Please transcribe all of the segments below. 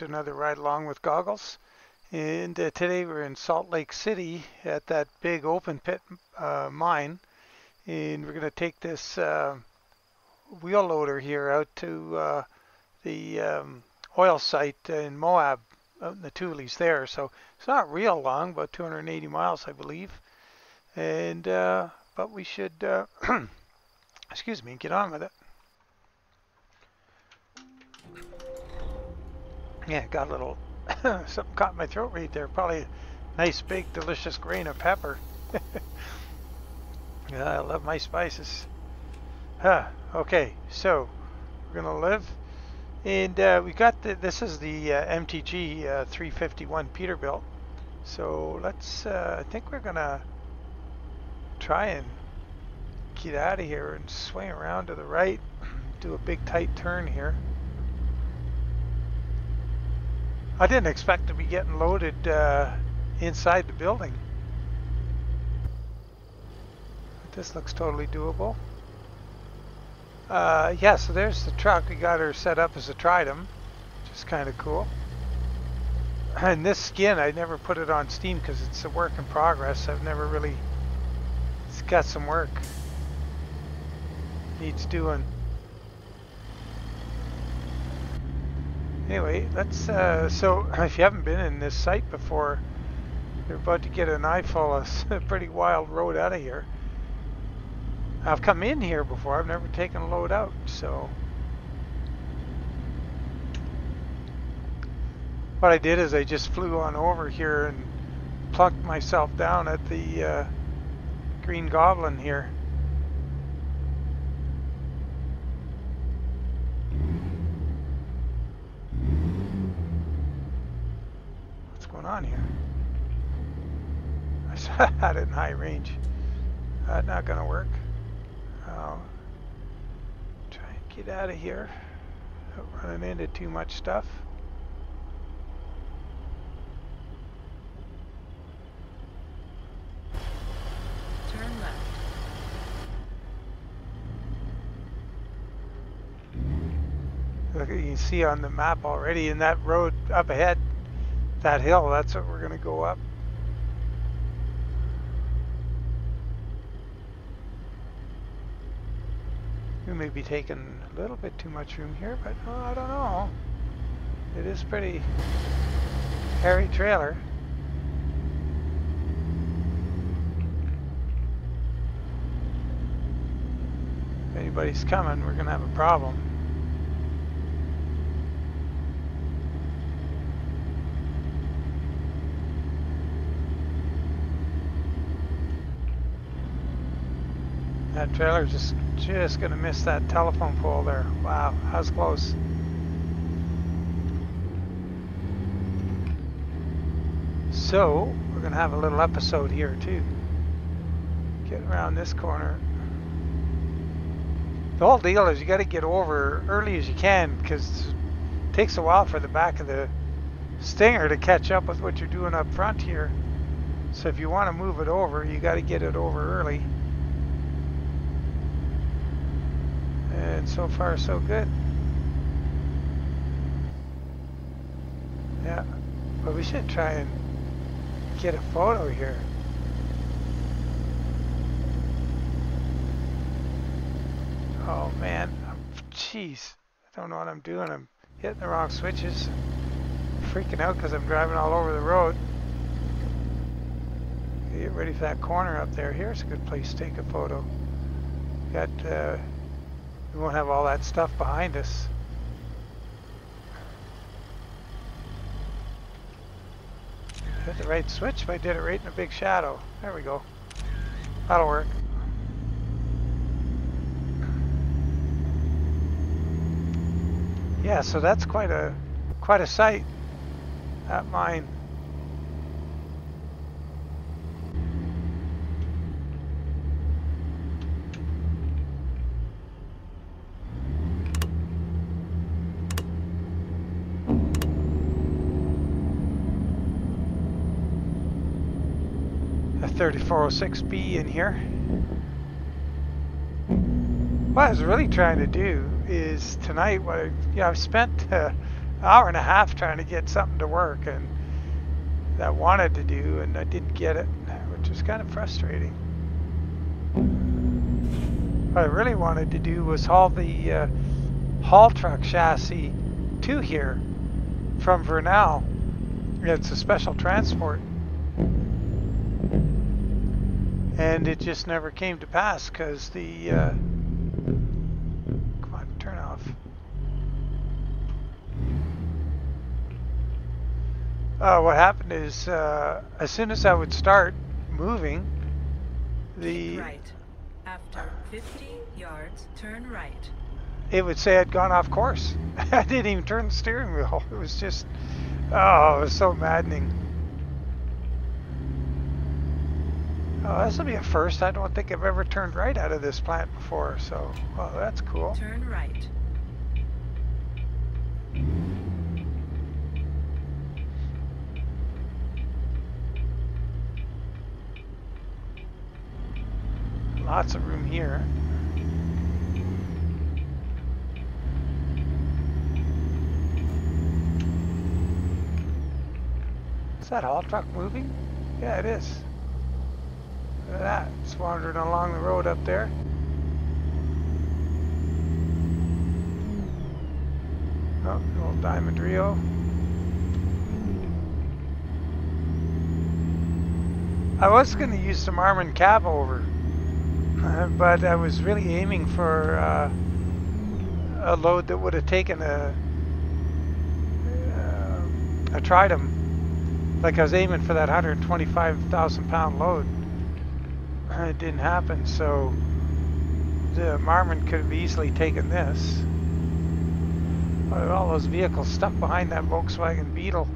to another ride along with Goggles. And today we're in Salt Lake City at that big open pit mine. And we're going to take this wheel loader here out to the oil site in Moab, out in the Tules there. So it's not real long, about 280 miles, I believe. And but we should, excuse me, get on with it. Yeah, got a little, something caught in my throat right there. Probably a nice, big, delicious grain of pepper. Yeah, I love my spices. Huh, okay, so we're gonna live. And we got, this is the MTG 351 Peterbilt. So let's, I think we're gonna try and get out of here and swing around to the right, do a big tight turn here. I didn't expect to be getting loaded inside the building. But this looks totally doable. Yeah, so there's the truck. We got her set up as a Tridem, which is kind of cool. And this skin, I never put it on Steam because it's a work in progress. I've never really... It's got some work. Needs doing. Anyway, let's, so if you haven't been in this site before, you're about to get an eyeful of a pretty wild road out of here. I've come in here before, I've never taken a load out, so. What I did is I just flew on over here and plunked myself down at the Green Goblin here. On here. I shot at it in high range. Not gonna work. Try and get out of here. Not running into too much stuff. Turn left. Look, you can see on the map already in that road up ahead. That hill, that's what we're going to go up. We may be taking a little bit too much room here, but I don't know. It is pretty hairy trailer. If anybody's coming, we're going to have a problem. That trailer's just gonna miss that telephone pole there. Wow, that was close. So we're gonna have a little episode here too. Get around this corner. The whole deal is you got to get over early as you can because it takes a while for the back of the stinger to catch up with what you're doing up front here. So if you want to move it over, you got to get it over early. And so far, so good. Yeah, but we should try and get a photo here. Oh man, jeez, I don't know what I'm doing. I'm hitting the wrong switches, freaking out because I'm driving all over the road. Get ready for that corner up there. Here's a good place to take a photo. Got. We won't have all that stuff behind us. Hit the right switch, but I did it right in a big shadow. There we go. That'll work. Yeah, so that's quite a sight. That mine. A 3406B in here. What I was really trying to do is tonight, I've spent hour and a half trying to get something to work and that I wanted to do, and I didn't get it, which is kind of frustrating. What I really wanted to do was haul the haul truck chassis to here from Vernal. It's a special transport, and it just never came to pass because the come on, turn off. What happened is as soon as I would start moving, the right after 50 yards turn right, it would say I'd gone off course. I didn't even turn the steering wheel. It was just, oh, it was so maddening. Oh, this will be a first. I don't think I've ever turned right out of this plant before, so, well, that's cool. Turn right. Lots of room here. Is that haul truck moving? Yeah, it is. Look at that, it's wandering along the road up there. Oh, old Diamond Rio. I was going to use the Marmon cab over, but I was really aiming for a load that would have taken a Tridem. Like I was aiming for that 125,000 pound load. It didn't happen, so the Marmon could have easily taken this. But all those vehicles stuck behind that Volkswagen Beetle.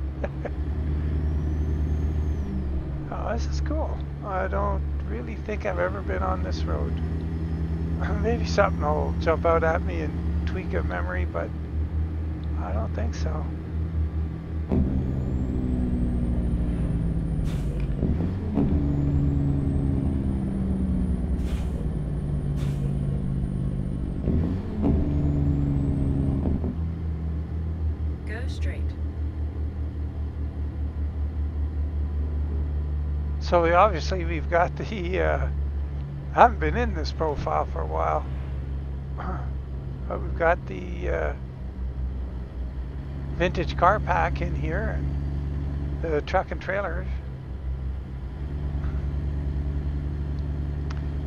Oh, this is cool. I don't really think I've ever been on this road. Maybe something will jump out at me and tweak a memory, but I don't think so. So we've got the, I haven't been in this profile for a while, but we've got the vintage car pack in here, and the truck and trailers.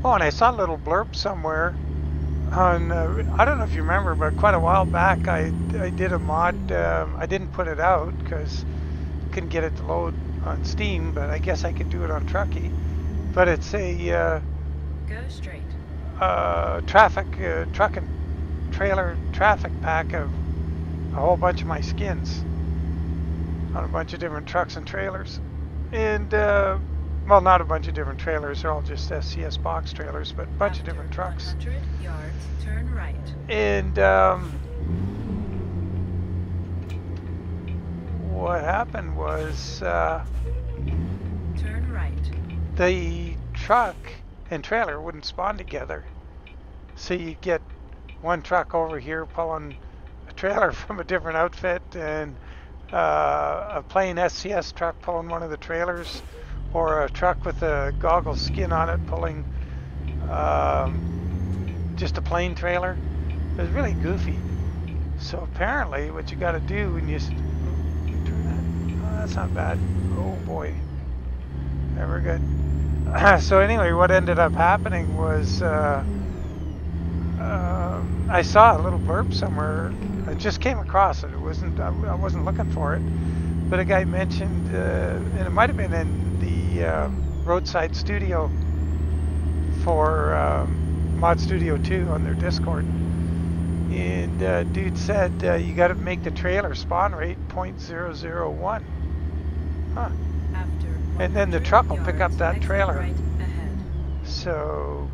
Oh, and I saw a little blurb somewhere on, I don't know if you remember, but quite a while back I did a mod, I didn't put it out because I couldn't get it to load on Steam, but I guess I could do it on Truckee. But it's a go straight truck and trailer traffic pack of a whole bunch of my skins on a bunch of different trucks and trailers, and well, not a bunch of different trailers, they're all just SCS box trailers, but a bunch of different trucks. 100 yards, turn right. And what happened was turn right. The truck and trailer wouldn't spawn together, so you'd get one truck over here pulling a trailer from a different outfit, and a plain SCS truck pulling one of the trailers, or a truck with a goggle skin on it pulling just a plain trailer. It was really goofy. So apparently what you got to do when you that's not bad. Oh boy. Never good. So anyway, what ended up happening was I saw a little blurb somewhere. I just came across it. It wasn't, I wasn't looking for it, but a guy mentioned, and it might have been in the roadside studio for Mod Studio Two on their Discord. And dude said you got to make the trailer spawn rate 0.001. Huh. And then the truck will pick up that trailer. Right, so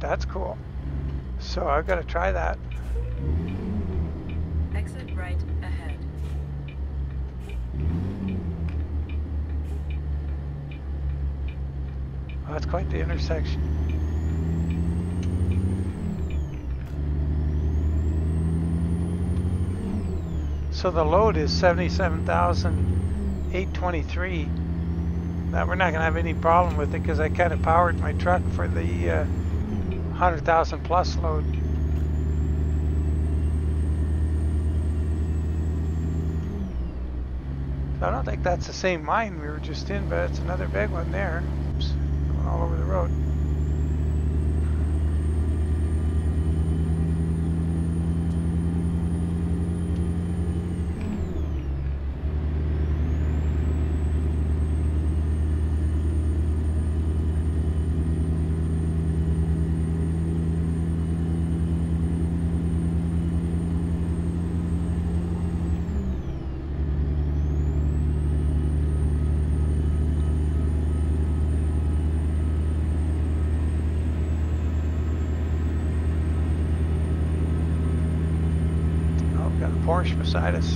that's cool. So I've got to try that. Exit right ahead. Well, that's quite the intersection. So the load is 77,823. Now we're not going to have any problem with it because I kind of powered my truck for the 100,000 plus load. So I don't think that's the same mine we were just in, but it's another big one there. Oops, going all over the road. Porsche beside us.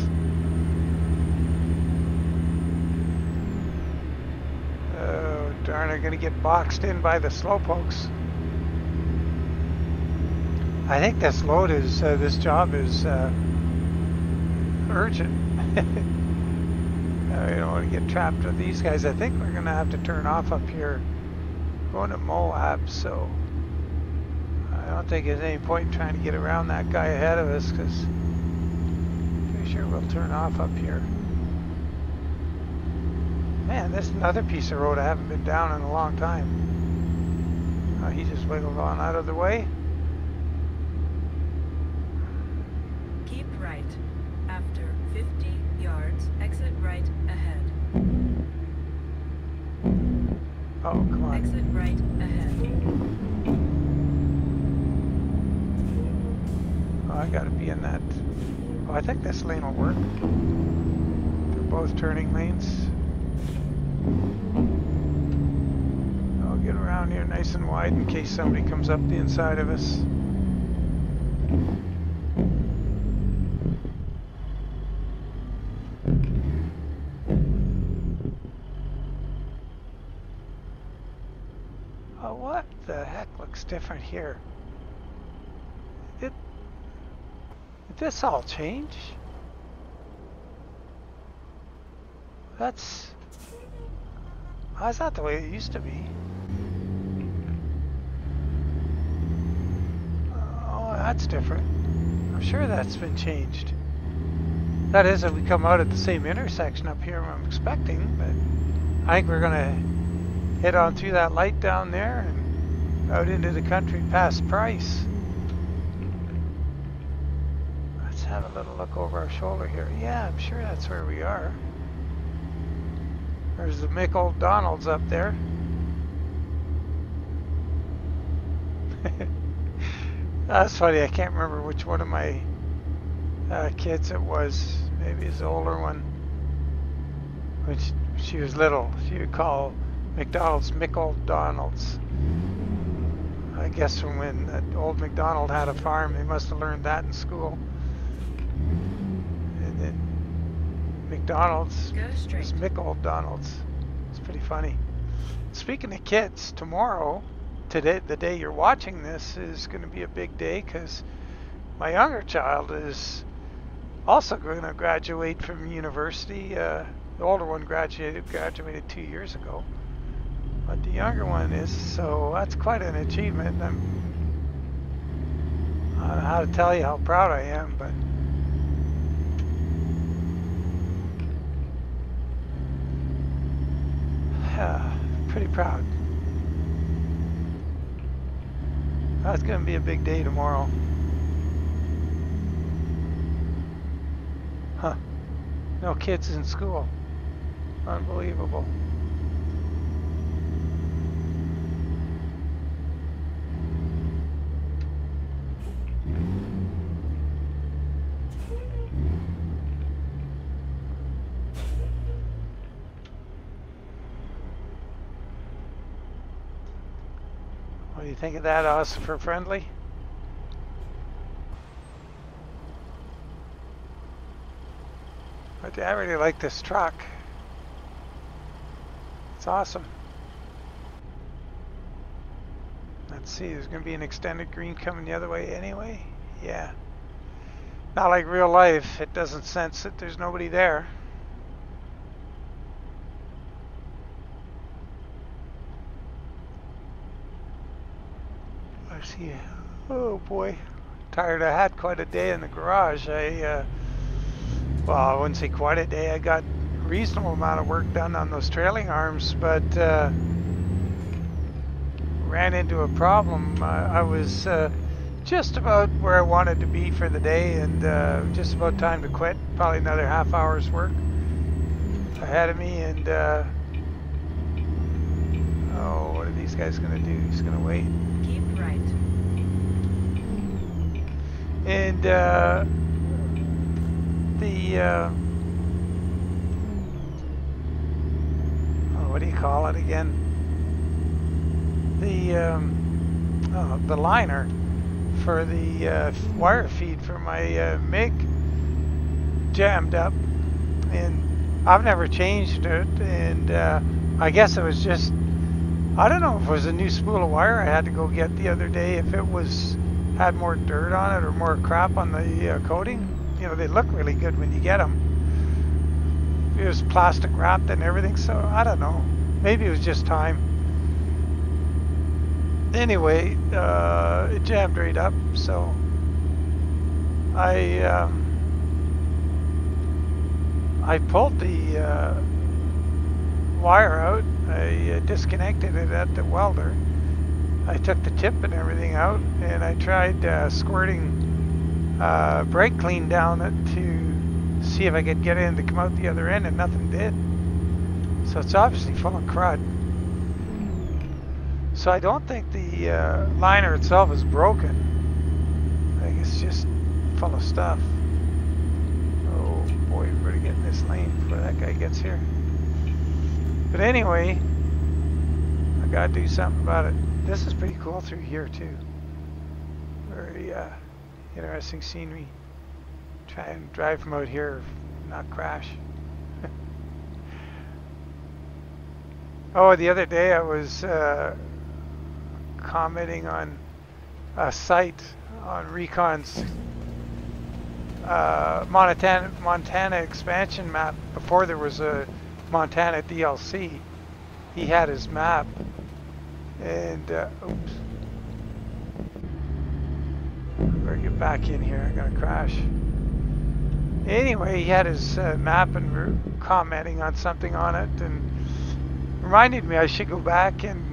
Oh darn, I'm gonna get boxed in by the slowpokes. I think this load is, this job is urgent. I don't want to get trapped with these guys. I think we're gonna have to turn off up here, going to Moab, so I don't think there's any point trying to get around that guy ahead of us, because sure, we'll turn off up here. Man, this is another piece of road I haven't been down in a long time. Oh, he just wiggled on out of the way. Keep right. After 50 yards, exit right ahead. Oh, come on. Exit right ahead. Oh, I gotta be in that. I think this lane will work. They're both turning lanes. I'll get around here nice and wide in case somebody comes up the inside of us. Oh, what the heck looks different here? Did this all change? That's not the way it used to be. Oh, that's different. I'm sure that's been changed. That is, if we come out at the same intersection up here I'm expecting, but I think we're gonna head on through that light down there and out into the country past Price. Have a little look over our shoulder here. Yeah, I'm sure that's where we are. There's the McDonald's up there. That's funny, I can't remember which one of my kids it was. Maybe his older one. When she was little, she would call McDonald's McDonald's. I guess from when that old McDonald had a farm, they must have learned that in school. McDonald's. It's McDonald's. It's pretty funny. Speaking of kids, tomorrow, today, the day you're watching this is going to be a big day because my younger child is also going to graduate from university. The older one graduated 2 years ago, but the younger one is. So that's quite an achievement. I don't know how to tell you how proud I am, but. Pretty proud. That's going to be a big day tomorrow. Huh. No kids in school. Unbelievable. Think of that, us for friendly. But I really like this truck. It's awesome. Let's see, there's going to be an extended green coming the other way anyway. Yeah. Not like real life. It doesn't sense that there's nobody there. I see. Oh boy. Tired. I had quite a day in the garage. Well, I wouldn't say quite a day. I got a reasonable amount of work done on those trailing arms, but ran into a problem. I was just about where I wanted to be for the day, and just about time to quit. Probably another half hour's work ahead of me, and oh, what are these guys gonna do? He's gonna wait. Keep right. And oh, what do you call it again? The liner for the wire feed for my MiG jammed up, and I've never changed it, and I guess it was just, I don't know if it was a new spool of wire I had to go get the other day, if it was had more dirt on it or more crap on the coating. You know, they look really good when you get them. It was plastic wrapped and everything, so I don't know, maybe it was just time. Anyway, it jammed right up, so I pulled the wire out. I disconnected it at the welder. I took the tip and everything out, and I tried squirting brake clean down it to see if I could get in to come out the other end, and nothing did. So it's obviously full of crud. So I don't think the liner itself is broken. I think it's just full of stuff. Oh boy, we better get in this lane before that guy gets here. But anyway, I gotta do something about it. This is pretty cool through here too. Very interesting scenery. Try and drive from out here, not crash. Oh, the other day I was commenting on a site on Recon's Montana expansion map. Before there was a Montana DLC, he had his map, and oops, better get back in here, I'm gonna crash. Anyway, he had his map, and we're commenting on something on it, and reminded me I should go back and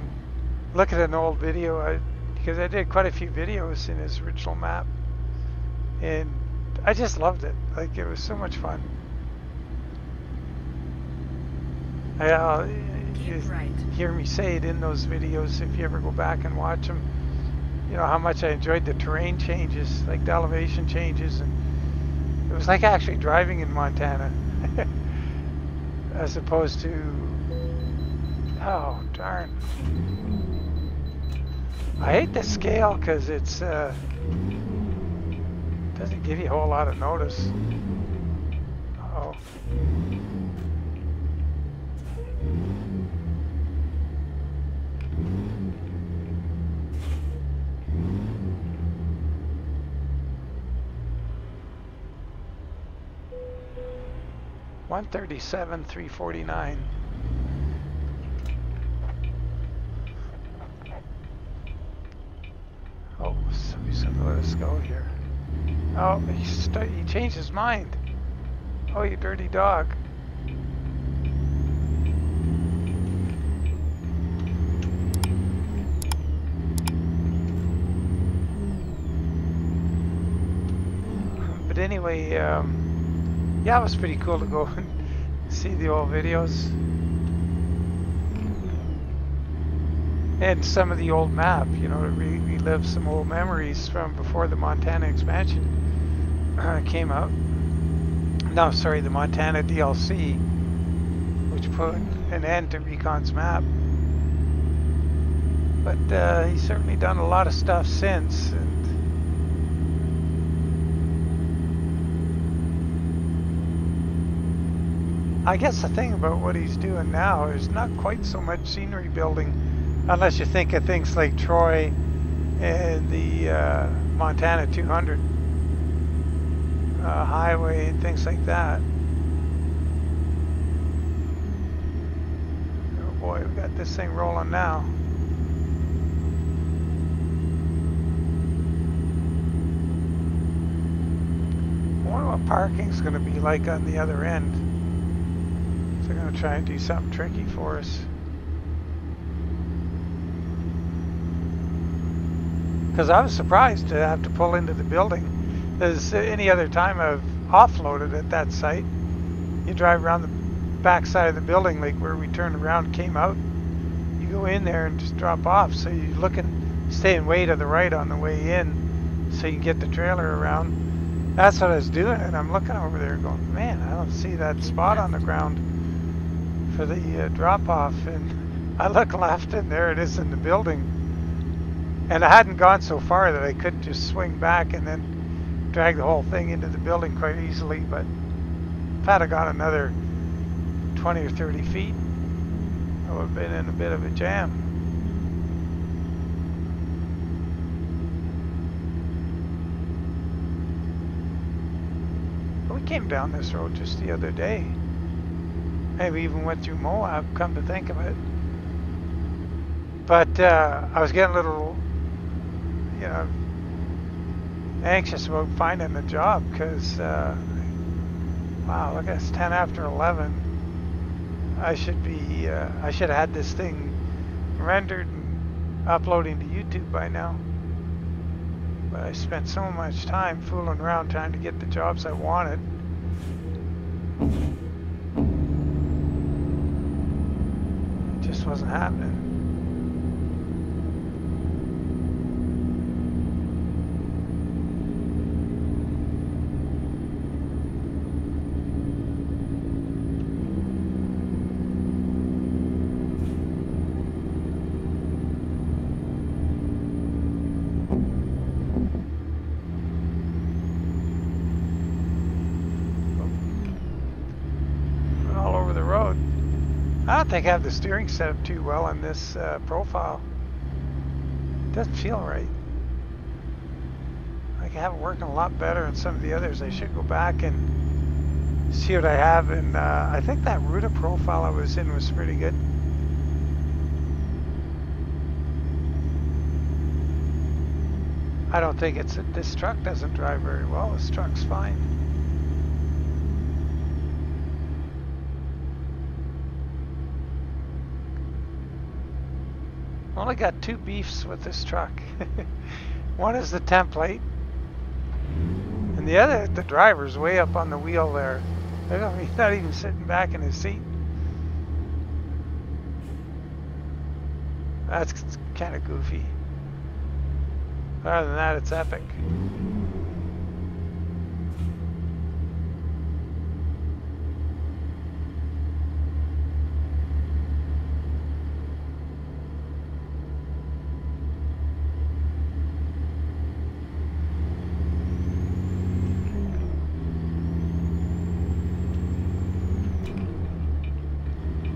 look at an old video, because I did quite a few videos in his original map, and I just loved it. Like, it was so much fun. You hear me say it in those videos if you ever go back and watch them. You know how much I enjoyed the terrain changes, like the elevation changes, and it was like actually driving in Montana, as opposed to, oh darn. I hate the scale because it's doesn't give you a whole lot of notice. Uh-oh. $137,349. Oh, so he's gonna let us go here. Oh, he changed his mind. Oh, you dirty dog. But anyway, yeah, it was pretty cool to go and see the old videos. And some of the old map, you know, to relive some old memories from before the Montana expansion came out. No, sorry, the Montana DLC, which put an end to Recon's map. But he's certainly done a lot of stuff since. And I guess the thing about what he's doing now is not quite so much scenery building. Unless you think of things like Troy and the Montana 200, highway and things like that. Oh boy, we got this thing rolling now. I wonder what parking's going to be like on the other end. So they're going to try and do something tricky for us. Because I was surprised to have to pull into the building. As any other time I've offloaded at that site, you drive around the back side of the building, like where we turned around, came out, you go in there and just drop off. So you look and stay and way to the right on the way in so you can get the trailer around. That's what I was doing, and I'm looking over there going, man, I don't see that spot on the ground for the drop-off. And I look left, and there it is in the building. And I hadn't gone so far that I could just swing back and then drag the whole thing into the building quite easily. But if I'd have gone another 20 or 30 feet, I would have been in a bit of a jam. Came down this road just the other day. Maybe even went through Moab, come to think of it. But I was getting a little, you know, anxious about finding a job because, wow, look, it's 10 after 11. I should have had this thing rendered and uploading to YouTube by now. But I spent so much time fooling around trying to get the jobs I wanted. It just wasn't happening. I think I have the steering set up too well on this profile. It doesn't feel right. I can have it working a lot better on some of the others. I should go back and see what I have. And I think that Ruta profile I was in was pretty good. I don't think it's that this truck doesn't drive very well. This truck's fine. Only got two beefs with this truck. One is the template, and the other, the driver's way up on the wheel there. He's not even sitting back in his seat. That's kind of goofy. Other than that, it's epic.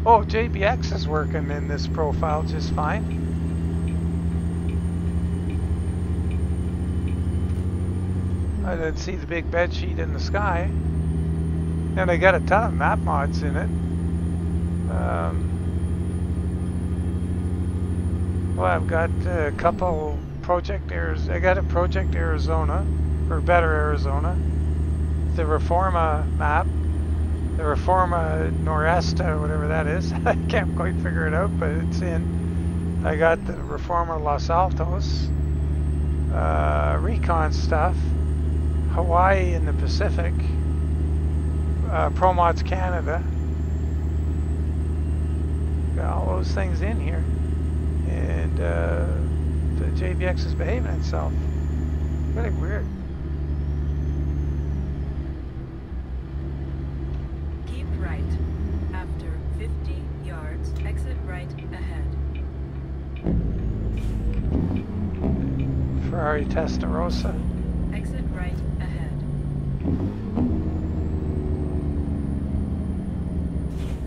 Oh, JBX is working in this profile just fine. I didn't see the big bed sheet in the sky. And I got a ton of map mods in it. Well, I've got a couple Project Arizona. I got a Project Arizona, or Better Arizona. The Reforma map. The Reforma Noroesta, whatever that is. I can't quite figure it out, but it's in. I got the Reforma Los Altos, Recon stuff, Hawaii in the Pacific, Promods Canada. Got all those things in here. And the JBX is behaving itself. Really weird. Testarosa. Exit right ahead.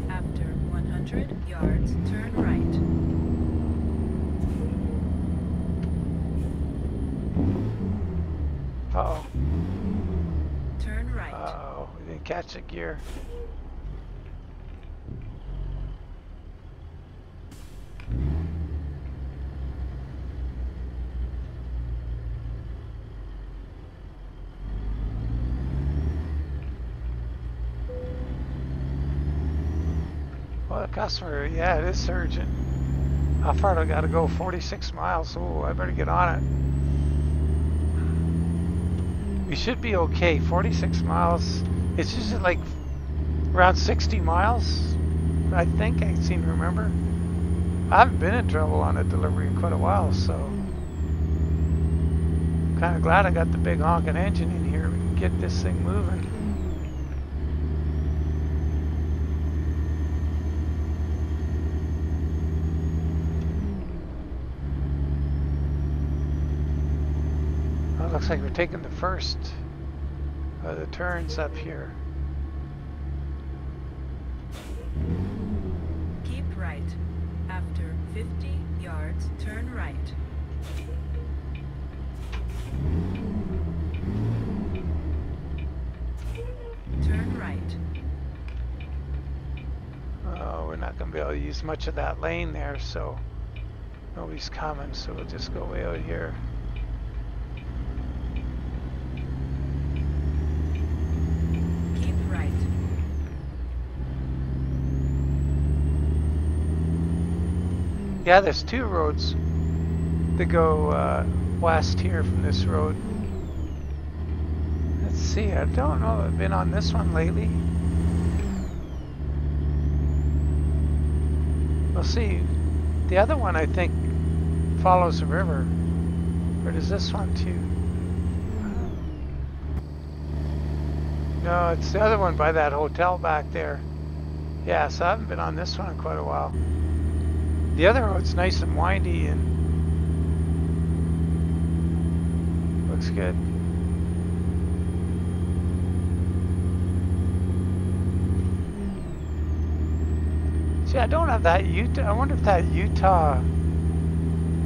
After 100 yards, turn right. Uh-oh. Turn catch the gear. Well, the customer, yeah, it is surging. How far do I gotta go? 46 miles. Oh, I better get on it. We should be okay. 46 miles. It's just like around 60 miles, I think. I seem to remember. I haven't been in trouble on a delivery in quite a while, so I'm kind of glad I got the big honking engine in here. We can get this thing moving. Looks like we're taking the first of the turns up here. Keep right. After 50 yards, turn right. Turn right. Oh, we're not going to be able to use much of that lane there, so nobody's coming, so we'll just go way out here. Yeah, there's two roads that go west here from this road. Let's see, I don't know if I've been on this one lately. We'll see. The other one, I think, follows the river. Or does this one too? No, it's the other one by that hotel back there. Yeah, so I haven't been on this one in quite a while. The other road's nice and windy and looks good. See, I don't have that Utah. I wonder if that Utah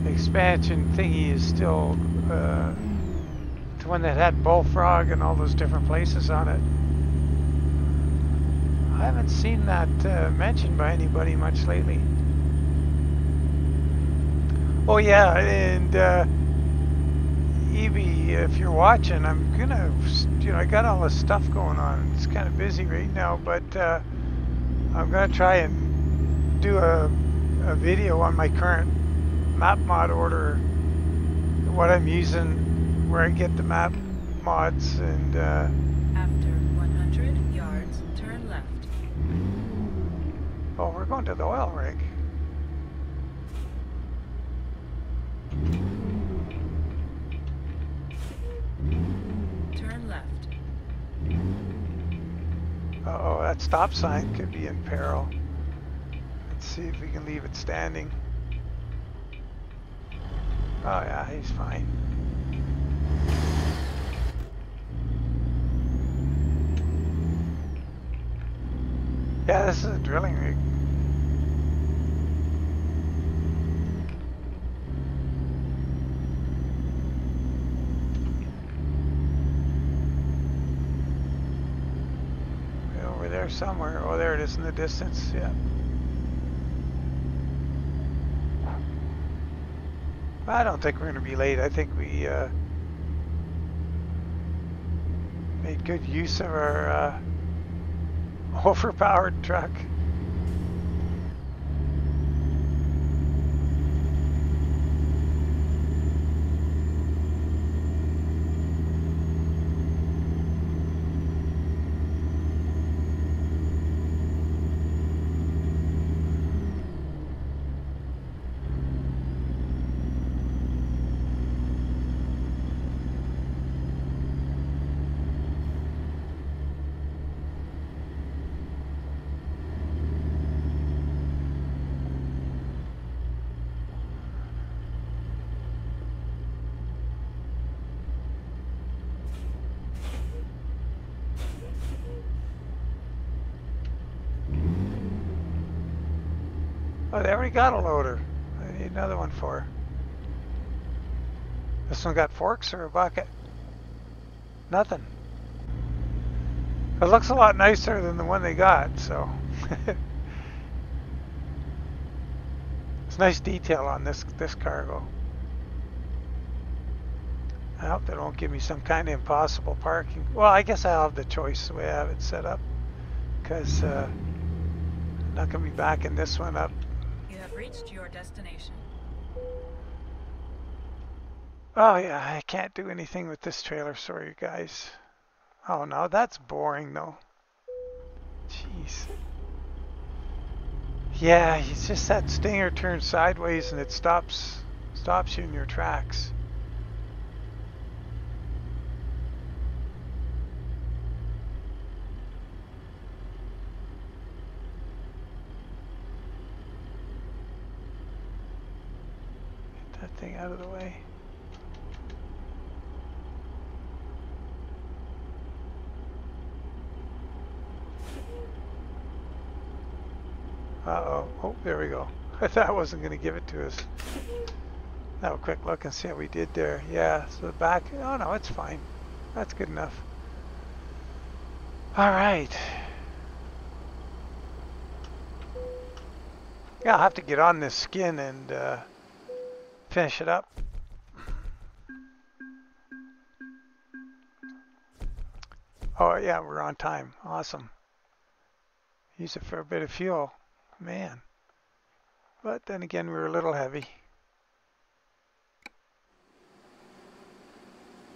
expansion thingy is still the one that had Bullfrog and all those different places on it. I haven't seen that mentioned by anybody much lately. Oh yeah, and Evie, if you're watching, I'm gonna, you know, I got all this stuff going on. It's kind of busy right now, but I'm gonna try and do a video on my current map mod order, what I'm using, where I get the map mods, and. After 100 yards, turn left. Oh, we're going to the oil rig. Turn left. Uh-oh, that stop sign could be in peril. Let's see if we can leave it standing. Oh yeah, he's fine. Yeah, this is a drilling rig. Somewhere. Oh, there it is in the distance. Yeah. I don't think we're going to be late. I think we made good use of our overpowered truck. Oh, they already got a loader. I need another one for her. This one got forks or a bucket? Nothing. It looks a lot nicer than the one they got, so. It's nice detail on this cargo. I hope they don't give me some kind of impossible parking. Well, I guess I'll have the choice the way I have it set up, because I'm not going to be backing this one up. You have reached your destination. Oh yeah, I can't do anything with this trailer, sorry guys. Oh no, that's boring though. Jeez. Yeah, it's just that stinger turns sideways and it stops you in your tracks. Get that thing out of the way. Uh-oh. Oh, there we go. I thought it wasn't going to give it to us. Now a quick look and see how we did there. Yeah, so the back... Oh, no, it's fine. That's good enough. All right. Yeah, I'll have to get on this skin and finish it up. Oh, yeah, we're on time. Awesome. Use it for a bit of fuel. Man, but then again, we were a little heavy.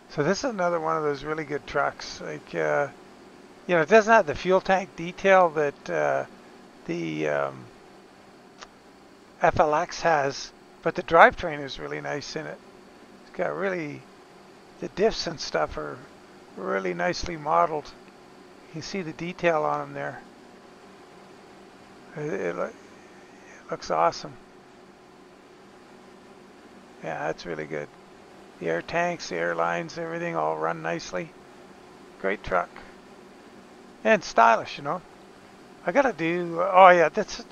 So this is another one of those really good trucks. Like, you know, it doesn't have the fuel tank detail that the FLX has, but the drivetrain is really nice in it. It's got really, the diffs and stuff are really nicely modeled. You can see the detail on them there. It looks awesome. Yeah, that's really good. The air tanks, the airlines, everything all run nicely. Great truck. And stylish, you know. I gotta do... Oh yeah, that's...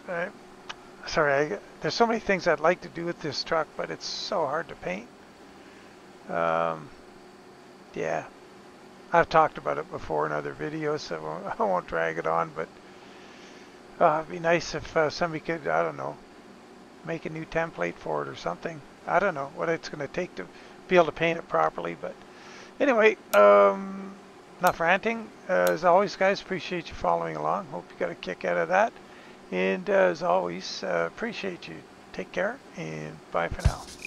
sorry, there's so many things I'd like to do with this truck, but it's so hard to paint. Yeah. I've talked about it before in other videos, so I won't drag it on, but... it'd be nice if somebody could, I don't know, make a new template for it or something. I don't know what it's going to take to be able to paint it properly. But anyway, enough ranting. As always, guys, appreciate you following along. Hope you got a kick out of that. And as always, appreciate you. Take care and bye for now.